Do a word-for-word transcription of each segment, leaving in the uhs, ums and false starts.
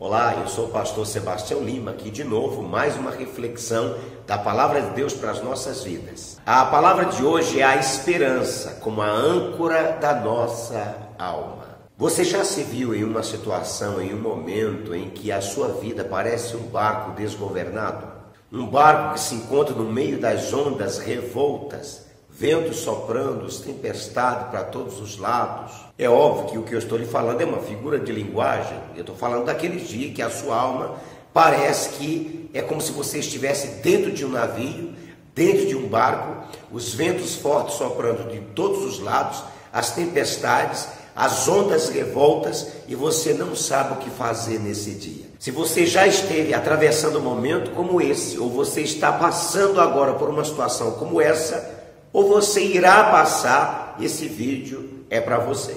Olá, eu sou o pastor Sebastião Lima, aqui de novo, mais uma reflexão da Palavra de Deus para as nossas vidas. A palavra de hoje é a esperança como a âncora da nossa alma. Você já se viu em uma situação, em um momento em que a sua vida parece um barco desgovernado? Um barco que se encontra no meio das ondas revoltas, vento soprando, tempestade para todos os lados. É óbvio que o que eu estou lhe falando é uma figura de linguagem. Eu estou falando daquele dia que a sua alma parece que é como se você estivesse dentro de um navio, dentro de um barco, os ventos fortes soprando de todos os lados, as tempestades, as ondas revoltas, e você não sabe o que fazer nesse dia. Se você já esteve atravessando um momento como esse, ou você está passando agora por uma situação como essa, ou você irá passar, esse vídeo é para você.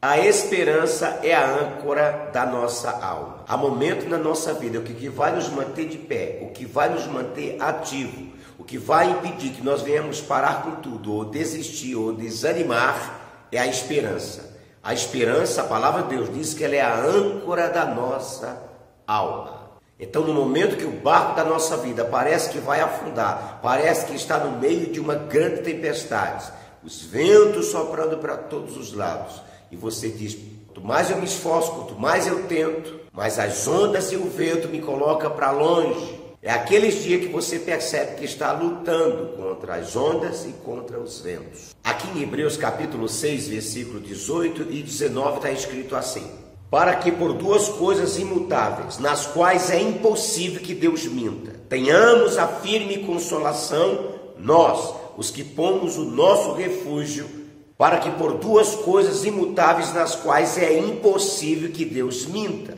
A esperança é a âncora da nossa alma. Há momentos na nossa vida, o que vai nos manter de pé, o que vai nos manter ativo, o que vai impedir que nós venhamos parar com tudo, ou desistir, ou desanimar, é a esperança. A esperança, a palavra de Deus diz que ela é a âncora da nossa alma. Então, no momento que o barco da nossa vida parece que vai afundar, parece que está no meio de uma grande tempestade, os ventos soprando para todos os lados, e você diz, quanto mais eu me esforço, quanto mais eu tento, mas as ondas e o vento me colocam para longe. É aqueles dias que você percebe que está lutando contra as ondas e contra os ventos. Aqui em Hebreus capítulo seis, versículo dezoito e dezenove está escrito assim: para que por duas coisas imutáveis, nas quais é impossível que Deus minta, tenhamos a firme consolação, nós, os que pomos o nosso refúgio, para que por duas coisas imutáveis, nas quais é impossível que Deus minta,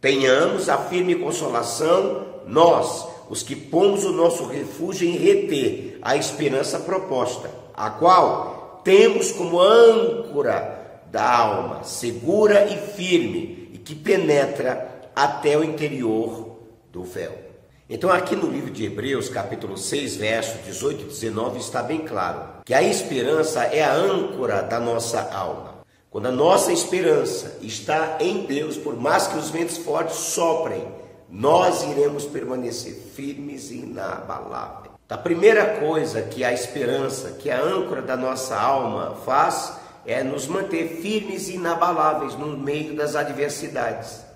tenhamos a firme consolação, nós, os que pomos o nosso refúgio em reter a esperança proposta, a qual temos como âncora da alma, segura e firme, e que penetra até o interior do véu. Então aqui no livro de Hebreus, capítulo seis, versos dezoito e dezenove, está bem claro que a esperança é a âncora da nossa alma. Quando a nossa esperança está em Deus, por mais que os ventos fortes soprem, nós iremos permanecer firmes e inabaláveis. A primeira coisa que a esperança, que a âncora da nossa alma faz, é nos manter firmes e inabaláveis no meio das adversidades.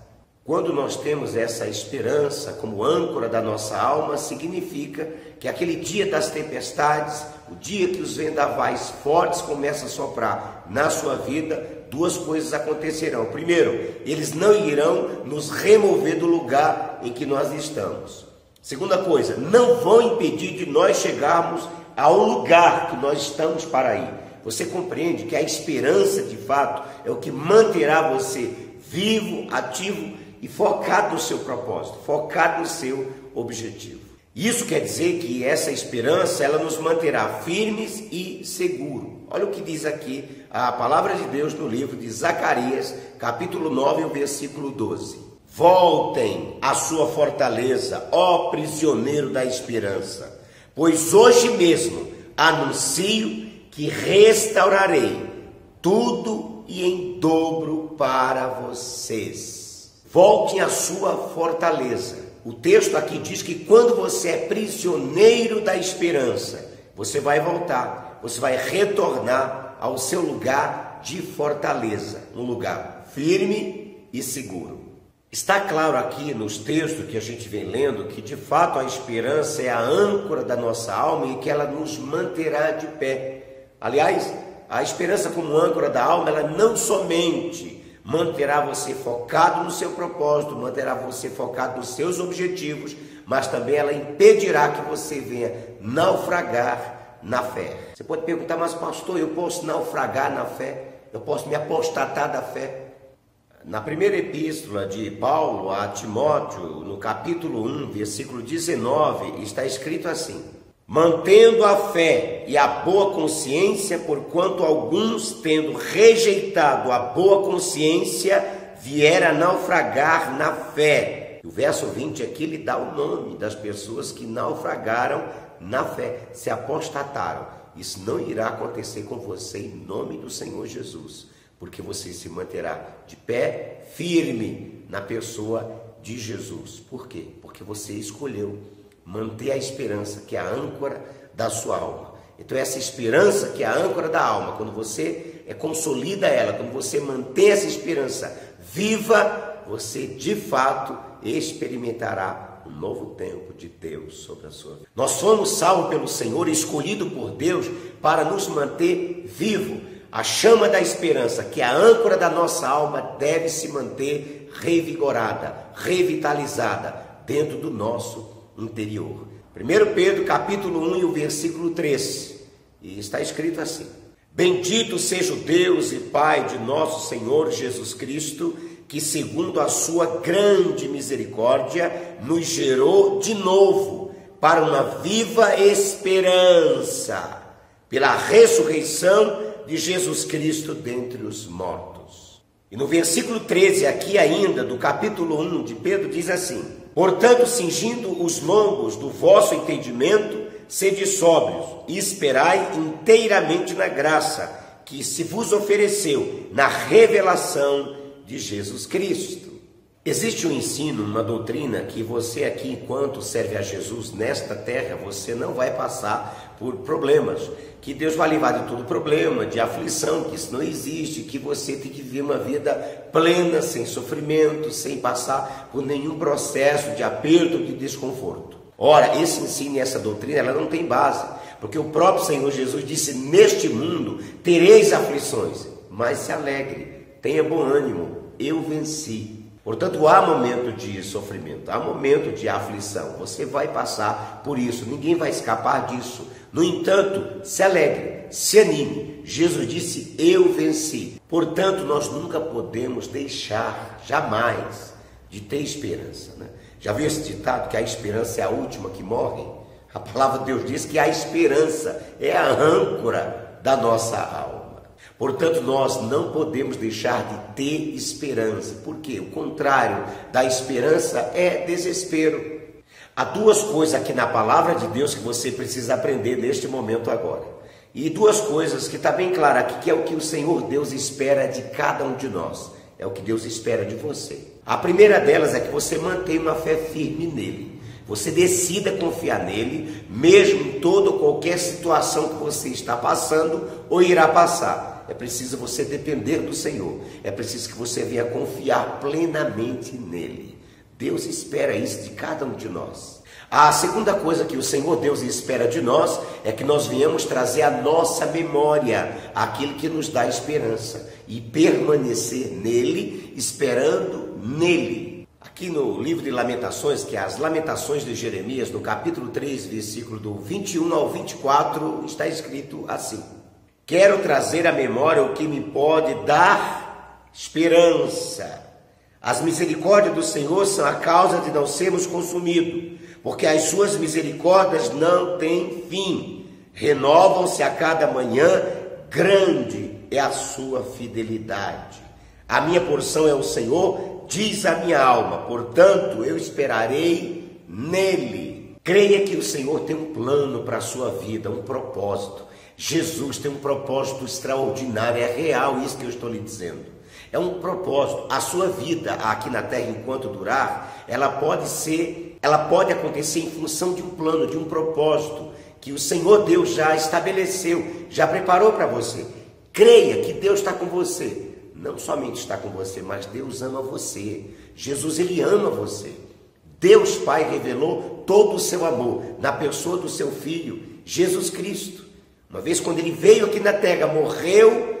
Quando nós temos essa esperança como âncora da nossa alma, significa que aquele dia das tempestades, o dia que os vendavais fortes começam a soprar na sua vida, duas coisas acontecerão. Primeiro, eles não irão nos remover do lugar em que nós estamos. Segunda coisa, não vão impedir de nós chegarmos ao lugar que nós estamos para ir. Você compreende que a esperança, de fato, é o que manterá você vivo, ativo e focado no seu propósito, focado no seu objetivo. Isso quer dizer que essa esperança, ela nos manterá firmes e seguros. Olha o que diz aqui a palavra de Deus no livro de Zacarias, capítulo nove, o versículo doze. Voltem à sua fortaleza, ó prisioneiro da esperança, pois hoje mesmo anuncio que restaurarei tudo e em dobro para vocês. Voltem à sua fortaleza. O texto aqui diz que quando você é prisioneiro da esperança, você vai voltar, você vai retornar ao seu lugar de fortaleza, um lugar firme e seguro. Está claro aqui nos textos que a gente vem lendo que de fato a esperança é a âncora da nossa alma e que ela nos manterá de pé. Aliás, a esperança como âncora da alma, ela não somente manterá você focado no seu propósito, manterá você focado nos seus objetivos, mas também ela impedirá que você venha naufragar na fé. Você pode perguntar, mas pastor, eu posso naufragar na fé? Eu posso me apostatar da fé? Na primeira epístola de Paulo a Timóteo, no capítulo um, versículo dezenove, está escrito assim: mantendo a fé e a boa consciência, porquanto alguns, tendo rejeitado a boa consciência, vieram naufragar na fé. O verso vinte aqui, ele dá o nome das pessoas que naufragaram na fé, se apostataram. Isso não irá acontecer com você em nome do Senhor Jesus, porque você se manterá de pé firme, na pessoa de Jesus. Por quê? Porque você escolheu manter a esperança, que é a âncora da sua alma. Então essa esperança, que é a âncora da alma, quando você é, consolida ela, quando você mantém essa esperança viva, você de fato experimentará um novo tempo de Deus sobre a sua vida. Nós somos salvos pelo Senhor, escolhido por Deus para nos manter vivo. A chama da esperança, que é a âncora da nossa alma, deve se manter revigorada, revitalizada dentro do nosso interior. primeiro Pedro capítulo um e o versículo três, e está escrito assim: Bendito seja o Deus e Pai de nosso Senhor Jesus Cristo, que segundo a sua grande misericórdia nos gerou de novo para uma viva esperança, pela ressurreição de Jesus Cristo dentre os mortos. E no versículo treze, aqui ainda, do capítulo um de Pedro, diz assim: Portanto, cingindo os lombos do vosso entendimento, sede sóbrios e esperai inteiramente na graça que se vos ofereceu na revelação de Jesus Cristo. Existe um ensino, uma doutrina que você aqui, enquanto serve a Jesus nesta terra, você não vai passar por problemas, que Deus vai livrar de todo problema, de aflição, que isso não existe, que você tem que viver uma vida plena, sem sofrimento, sem passar por nenhum processo de aperto, de desconforto. Ora, esse ensino e essa doutrina, ela não tem base, porque o próprio Senhor Jesus disse: neste mundo tereis aflições, mas se alegre, tenha bom ânimo, eu venci. Portanto, há momento de sofrimento, há momento de aflição, você vai passar por isso, ninguém vai escapar disso. No entanto, se alegre, se anime, Jesus disse: eu venci. Portanto, nós nunca podemos deixar, jamais, de ter esperança, né? Já viu esse ditado que a esperança é a última que morre? A palavra de Deus diz que a esperança é a âncora da nossa alma. Portanto, nós não podemos deixar de ter esperança, porque o contrário da esperança é desespero. Há duas coisas aqui na palavra de Deus que você precisa aprender neste momento agora. E duas coisas que está bem claro aqui, que é o que o Senhor Deus espera de cada um de nós. É o que Deus espera de você. A primeira delas é que você mantenha uma fé firme nele. Você decida confiar nele, mesmo em toda ou qualquer situação que você está passando ou irá passar. É preciso você depender do Senhor. É preciso que você venha confiar plenamente nele. Deus espera isso de cada um de nós. A segunda coisa que o Senhor Deus espera de nós é que nós venhamos trazer à nossa memória aquilo que nos dá esperança e permanecer nele, esperando nele. Aqui no livro de Lamentações, que é as Lamentações de Jeremias, no capítulo três, versículo do vinte e um ao vinte e quatro, está escrito assim: Quero trazer à memória o que me pode dar esperança. As misericórdias do Senhor são a causa de não sermos consumidos, porque as suas misericórdias não têm fim. Renovam-se a cada manhã, grande é a sua fidelidade. A minha porção é o Senhor, diz a minha alma, portanto eu esperarei nele. Creia que o Senhor tem um plano para a sua vida, um propósito. Jesus tem um propósito extraordinário, é real isso que eu estou lhe dizendo. É um propósito. A sua vida aqui na terra, enquanto durar, ela pode ser, ela pode acontecer em função de um plano, de um propósito que o Senhor Deus já estabeleceu, já preparou para você. Creia que Deus está com você. Não somente está com você, mas Deus ama você. Jesus, ele ama você. Deus Pai revelou todo o seu amor na pessoa do seu Filho, Jesus Cristo. Uma vez, quando ele veio aqui na terra, morreu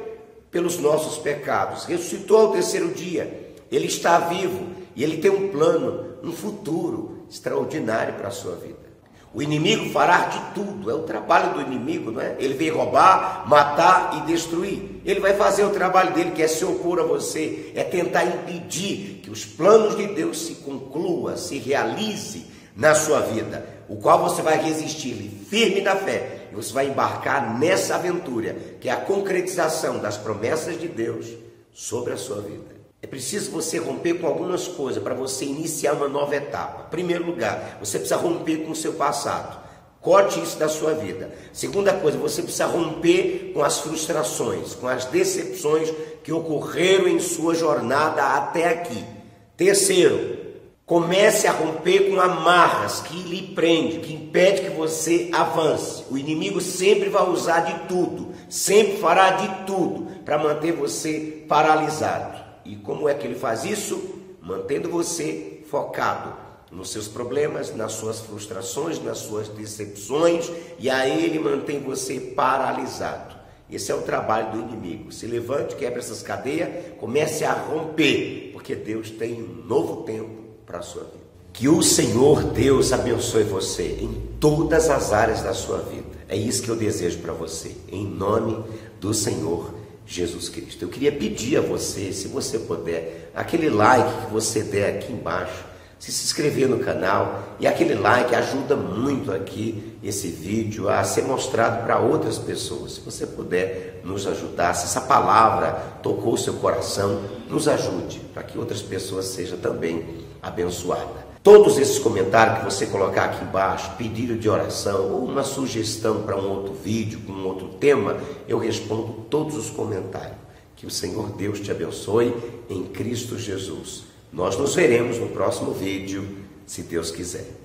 pelos nossos pecados, ressuscitou ao terceiro dia, ele está vivo e ele tem um plano, um futuro extraordinário para a sua vida. O inimigo fará de tudo, é o trabalho do inimigo, não é? Ele vem roubar, matar e destruir. Ele vai fazer o trabalho dele, que é se opor a você, é tentar impedir que os planos de Deus se concluam, se realizem na sua vida, o qual você vai resistir firme na fé. Você vai embarcar nessa aventura, que é a concretização das promessas de Deus sobre a sua vida. É preciso você romper com algumas coisas para você iniciar uma nova etapa. Em primeiro lugar, você precisa romper com o seu passado. Corte isso da sua vida. Segunda coisa, você precisa romper com as frustrações, com as decepções que ocorreram em sua jornada até aqui. Terceiro, comece a romper com amarras que lhe prende, que impede que você avance. O inimigo sempre vai usar de tudo, sempre fará de tudo para manter você paralisado. E como é que ele faz isso? Mantendo você focado nos seus problemas, nas suas frustrações, nas suas decepções, e aí ele mantém você paralisado. Esse é o trabalho do inimigo. Se levante, quebre essas cadeias, comece a romper, porque Deus tem um novo tempo para a sua vida. Que o Senhor Deus abençoe você em todas as áreas da sua vida. É isso que eu desejo para você, em nome do Senhor Jesus Cristo. Eu queria pedir a você, se você puder, aquele like que você der aqui embaixo, se se inscrever no canal, e aquele like ajuda muito aqui esse vídeo a ser mostrado para outras pessoas. Se você puder nos ajudar, se essa palavra tocou o seu coração, nos ajude para que outras pessoas sejam também abençoadas. Todos esses comentários que você colocar aqui embaixo, pedido de oração ou uma sugestão para um outro vídeo, com um outro tema, eu respondo todos os comentários. Que o Senhor Deus te abençoe em Cristo Jesus. Nós nos veremos no próximo vídeo, se Deus quiser.